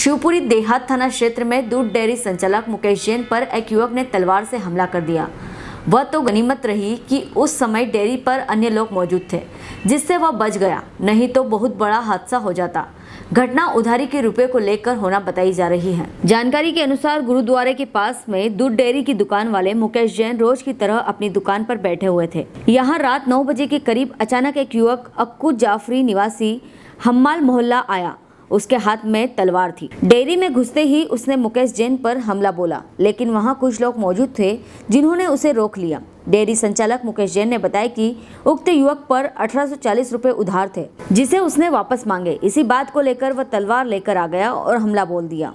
शिवपुरी देहात थाना क्षेत्र में दूध डेयरी संचालक मुकेश जैन पर एक युवक ने तलवार से हमला कर दिया। वह तो गनीमत रही कि उस समय डेयरी पर अन्य लोग मौजूद थे, जिससे वह बच गया, नहीं तो बहुत बड़ा हादसा हो जाता। घटना उधारी के रुपए को लेकर होना बताई जा रही है। जानकारी के अनुसार गुरुद्वारे के पास में दूध डेयरी की दुकान वाले मुकेश जैन रोज की तरह अपनी दुकान पर बैठे हुए थे। यहाँ रात 9 बजे के करीब अचानक एक युवक अक्कू जाफरी निवासी हम्माल मोहल्ला आया। उसके हाथ में तलवार थी। डेयरी में घुसते ही उसने मुकेश जैन पर हमला बोला, लेकिन वहां कुछ लोग मौजूद थे जिन्होंने उसे रोक लिया। डेयरी संचालक मुकेश जैन ने बताया कि उक्त युवक पर 1840 रुपए उधार थे, जिसे उसने वापस मांगे। इसी बात को लेकर वह तलवार लेकर आ गया और हमला बोल दिया।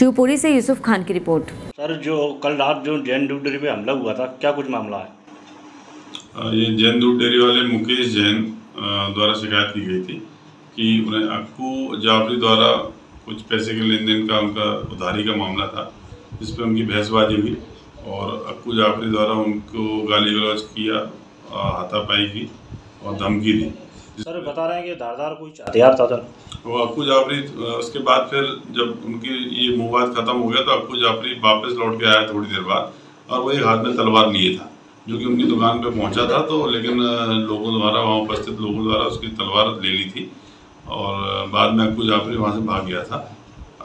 शिवपुरी से यूसुफ खान की रिपोर्ट। सर, जो कल रात जो जैन दूध डेयरी पे हमला हुआ था, क्या कुछ मामला है? ये जैन दूध डेयरी वाले मुकेश जैन द्वारा शिकायत की गयी थी कि उन्हें अक्कू जाफरी द्वारा कुछ पैसे के लेन देन का उनका उधारी का मामला था, जिस पर उनकी बहसबाजी हुई और अक्कू जाफरी द्वारा उनको गाली गलौज किया, हाथापाई की और धमकी दी। सर, बता रहे हैं कि धारदार कोई हथियार था। वो अक्कू जाफरी उसके बाद फिर जब उनकी ये मुवाद ख़त्म हो गया तो अक्कू जाफरी वापस लौट के आया थोड़ी देर बाद, और वो एक हाथ में तलवार लिए था, जो कि उनकी दुकान पर पहुँचा था। तो लेकिन लोगों द्वारा, वहाँ उपस्थित लोगों द्वारा उसकी तलवार ले ली थी और बाद में अक्कू जाफरी वहाँ से भाग गया था।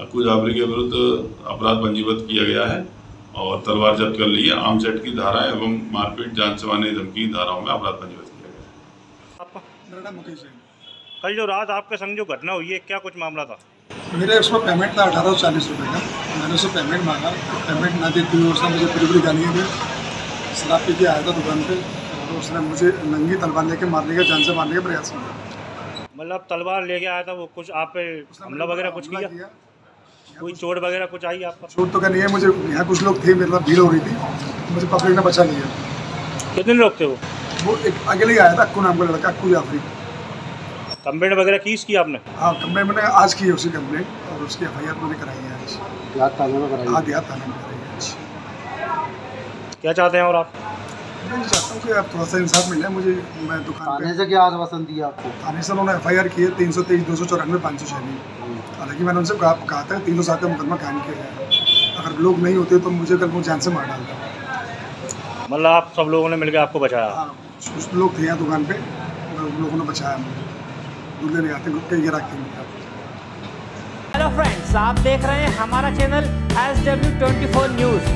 अक्कू जाफरी के विरुद्ध अपराध पंजीबद्ध किया गया है और तलवार जब्त कर ली है। आर्म्स एक्ट की धारा एवं मारपीट, जान छुड़ाने, धमकी धाराओं में अपराध पंजीबद्ध किया गया है। कल जो रात आपके संग जो घटना हुई है, क्या कुछ मामला था? मेरे उसमें पेमेंट था 1840 रुपये का। मैंने उससे पेमेंट मांगा, पेमेंट ना देती हुई उसने मुझे पूरी पूरी गालियाँ दी। शराब पी के आया था दुकान पर और उसने मुझे नंगी तलवार लेके मारने का, जान से मारने का प्रयास किया। मतलब तलवार लेके आया था वो, कुछ आप पे हमला वगैरह कुछ किया? कोई चोट वगैरह कुछ आई आप पर? चोट तो क्या नहीं है, मुझे यहाँ कुछ लोग थे, मेरे साथ भीड़ हो रही थी, मुझे पकड़ना बचा लिया। कितने लोग थे वो एक अकेले ही आया था, अक्कू नाम का लड़का, अक्कू जाफरी। कंप्लेंट वगैरह की इसकी आपने? हाँ, कंप्लेंट मैंने आज की है उसी कंप्लेंट, और उसकी एफ मैंने कराई है आज। देहात थाने में कराई? हाँ, देहात थाने में कराई है। क्या चाहते हैं और आप? मैं चाहता हूँ कि आप थोड़ा सा इंसाफ मिले मुझे। मैं दुकान थाने से क्या आश्वासन दिया आपको? थाने से उन्होंने एफआईआर की है 323, 294, 506। हालांकि मैंने उनसे कहा था 307 का मुकदमा कायम किया है, अगर लोग नहीं होते तो मुझे कल वो जान से मार डालता। मतलब आप सब लोगों ने मिलकर आपको बचाया? हाँ, कुछ लोग थे यहाँ दुकान पर, उन लोगों ने बचाया मुझे। दूल्हे ले आते रुक के ये रखते हैं। हेलो फ्रेंड्स, आप देख रहे हैं हमारा चैनल SW24 न्यूज़।